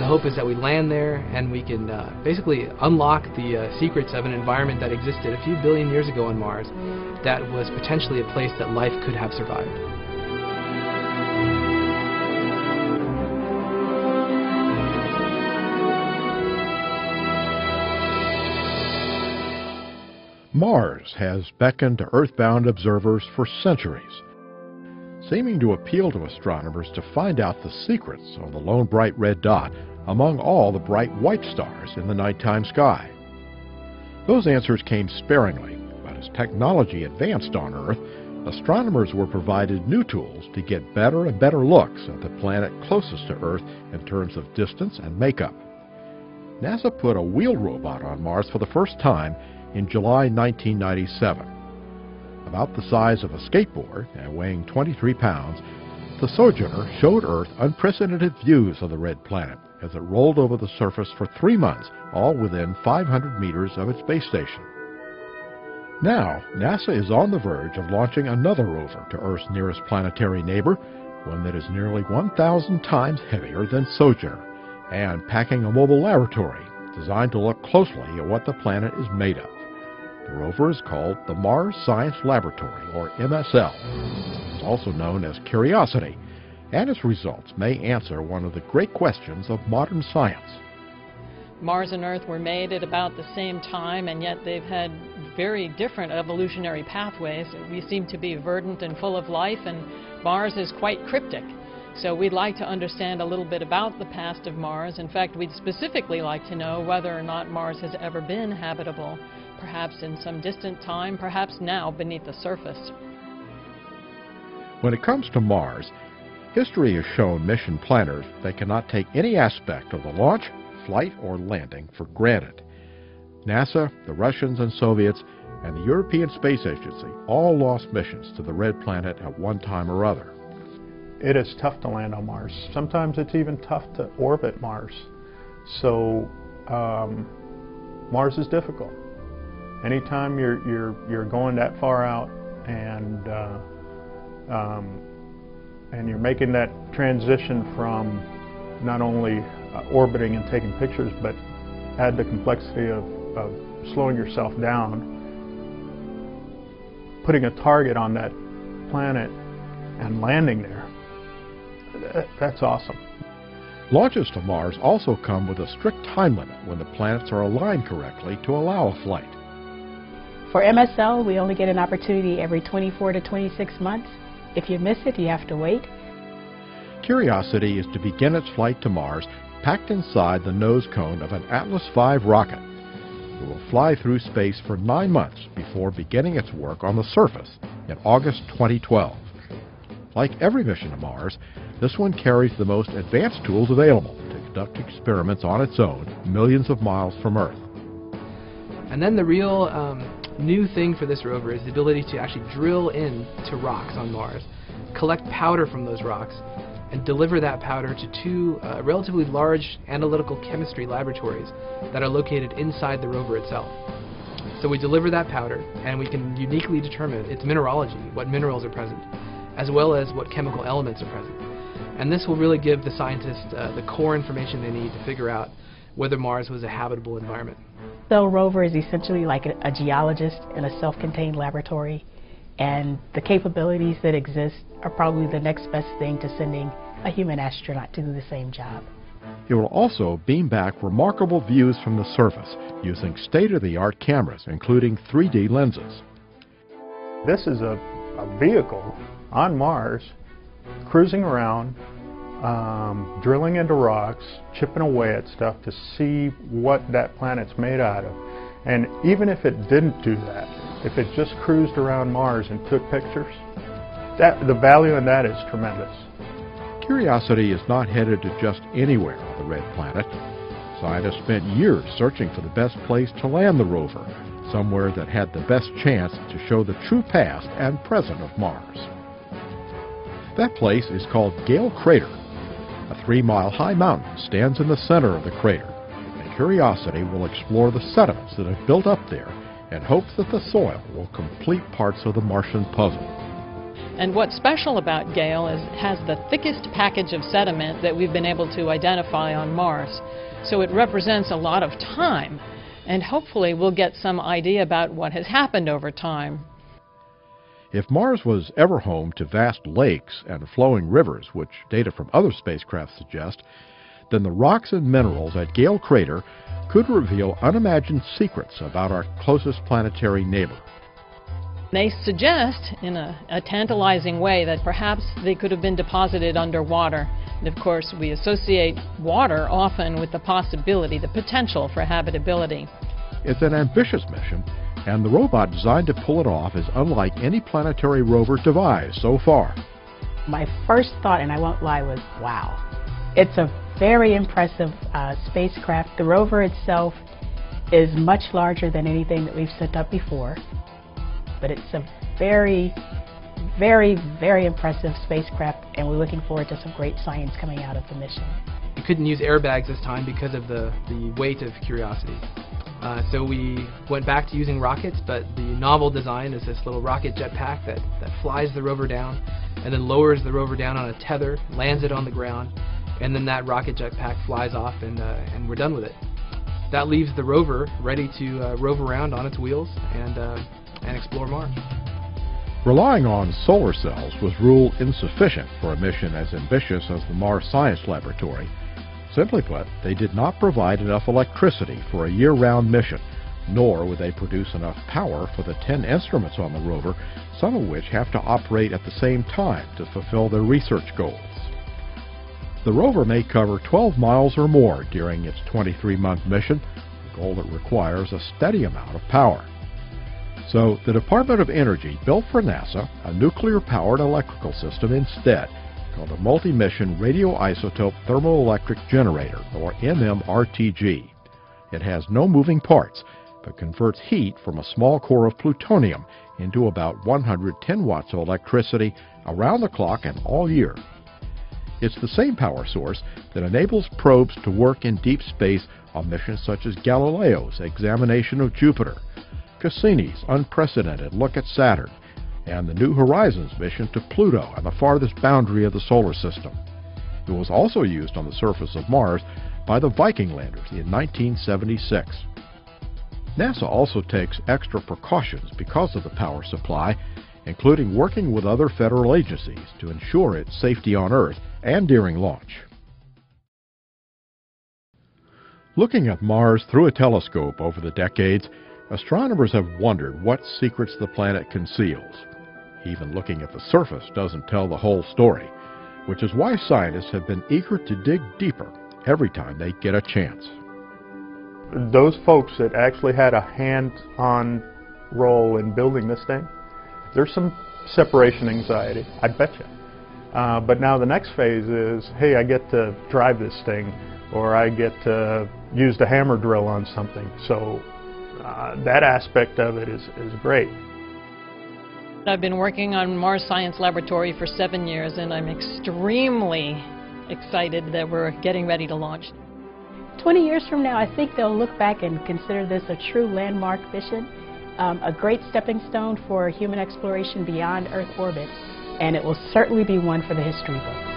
The hope is that we land there and we can basically unlock the secrets of an environment that existed a few billion years ago on Mars that was potentially a place that life could have survived. Mars has beckoned to Earthbound observers for centuries, seeming to appeal to astronomers to find out the secrets of the lone bright red dot among all the bright white stars in the nighttime sky. Those answers came sparingly, but as technology advanced on Earth, astronomers were provided new tools to get better and better looks at the planet closest to Earth in terms of distance and makeup. NASA put a wheel robot on Mars for the first time in July 1997. About the size of a skateboard and weighing 23 pounds, the Sojourner showed Earth unprecedented views of the red planet as it rolled over the surface for 3 months, all within 500 meters of its base station. Now, NASA is on the verge of launching another rover to Earth's nearest planetary neighbor, one that is nearly 1,000 times heavier than Sojourner, and packing a mobile laboratory designed to look closely at what the planet is made of. The rover is called the Mars Science Laboratory, or MSL. It's also known as Curiosity, and its results may answer one of the great questions of modern science. Mars and Earth were made at about the same time, and yet they've had very different evolutionary pathways. We seem to be verdant and full of life, and Mars is quite cryptic. So we'd like to understand a little bit about the past of Mars. In fact, we'd specifically like to know whether or not Mars has ever been habitable, perhaps in some distant time, perhaps now beneath the surface. When it comes to Mars, history has shown mission planners they cannot take any aspect of the launch, flight, or landing for granted. NASA, the Russians and Soviets, and the European Space Agency all lost missions to the red planet at one time or other. It is tough to land on Mars. Sometimes it's even tough to orbit Mars. So Mars is difficult. Anytime you're going that far out and you're making that transition from not only orbiting and taking pictures, but add the complexity of slowing yourself down, putting a target on that planet and landing there. That's awesome. Launches to Mars also come with a strict time limit when the planets are aligned correctly to allow a flight. For MSL, we only get an opportunity every 24 to 26 months. If you miss it, you have to wait. Curiosity is to begin its flight to Mars packed inside the nose cone of an Atlas V rocket. It will fly through space for 9 months before beginning its work on the surface in August 2012. Like every mission to Mars, this one carries the most advanced tools available to conduct experiments on its own, millions of miles from Earth. And then the real new thing for this rover is the ability to actually drill in to rocks on Mars, collect powder from those rocks, and deliver that powder to two relatively large analytical chemistry laboratories that are located inside the rover itself. So we deliver that powder, and we can uniquely determine its mineralogy, what minerals are present, as well as what chemical elements are present. And this will really give the scientists the core information they need to figure out whether Mars was a habitable environment. The rover is essentially like a geologist in a self-contained laboratory, and the capabilities that exist are probably the next best thing to sending a human astronaut to do the same job. It will also beam back remarkable views from the surface using state-of-the-art cameras, including 3D lenses. This is a vehicle on Mars, cruising around, drilling into rocks, chipping away at stuff to see what that planet's made out of. And even if it didn't do that, if it just cruised around Mars and took pictures, the value in that is tremendous. Curiosity is not headed to just anywhere on the red planet. Scientists spent years searching for the best place to land the rover, somewhere that had the best chance to show the true past and present of Mars. That place is called Gale Crater. A 3-mile-high mountain stands in the center of the crater, and Curiosity will explore the sediments that have built up there in hopes that the soil will complete parts of the Martian puzzle. And what's special about Gale is it has the thickest package of sediment that we've been able to identify on Mars. So it represents a lot of time, and hopefully we'll get some idea about what has happened over time. If Mars was ever home to vast lakes and flowing rivers, which data from other spacecraft suggest, then the rocks and minerals at Gale Crater could reveal unimagined secrets about our closest planetary neighbor. They suggest, in a tantalizing way, that perhaps they could have been deposited underwater. And of course, we associate water often with the possibility, the potential for habitability. It's an ambitious mission, and the robot designed to pull it off is unlike any planetary rover devised so far. My first thought, and I won't lie, was wow. It's a very impressive spacecraft. The rover itself is much larger than anything that we've sent up before, but it's a very, very, very impressive spacecraft, and we're looking forward to some great science coming out of the mission. We couldn't use airbags this time because of the weight of Curiosity. So we went back to using rockets, but the novel design is this little rocket jetpack that flies the rover down and then lowers the rover down on a tether, lands it on the ground, and then that rocket jetpack flies off and we're done with it. That leaves the rover ready to rove around on its wheels and explore Mars. Relying on solar cells was ruled insufficient for a mission as ambitious as the Mars Science Laboratory. Simply put, they did not provide enough electricity for a year-round mission, nor would they produce enough power for the 10 instruments on the rover, some of which have to operate at the same time to fulfill their research goals. The rover may cover 12 miles or more during its 23-month mission, a goal that requires a steady amount of power. So the Department of Energy built for NASA a nuclear-powered electrical system instead, called a Multi-Mission Radioisotope Thermoelectric Generator, or MMRTG. It has no moving parts, but converts heat from a small core of plutonium into about 110 watts of electricity around the clock and all year. It's the same power source that enables probes to work in deep space on missions such as Galileo's examination of Jupiter, Cassini's unprecedented look at Saturn, and the New Horizons mission to Pluto and the farthest boundary of the solar system. It was also used on the surface of Mars by the Viking landers in 1976. NASA also takes extra precautions because of the power supply, including working with other federal agencies to ensure its safety on Earth and during launch. Looking at Mars through a telescope over the decades, astronomers have wondered what secrets the planet conceals. Even looking at the surface doesn't tell the whole story, which is why scientists have been eager to dig deeper every time they get a chance. Those folks that actually had a hands-on role in building this thing, there's some separation anxiety, I bet you. But now the next phase is, hey, I get to drive this thing, or I get to use the hammer drill on something. So that aspect of it is great. I've been working on Mars Science Laboratory for 7 years, and I'm extremely excited that we're getting ready to launch. 20 years from now, I think they'll look back and consider this a true landmark mission, a great stepping stone for human exploration beyond Earth orbit, and it will certainly be one for the history book.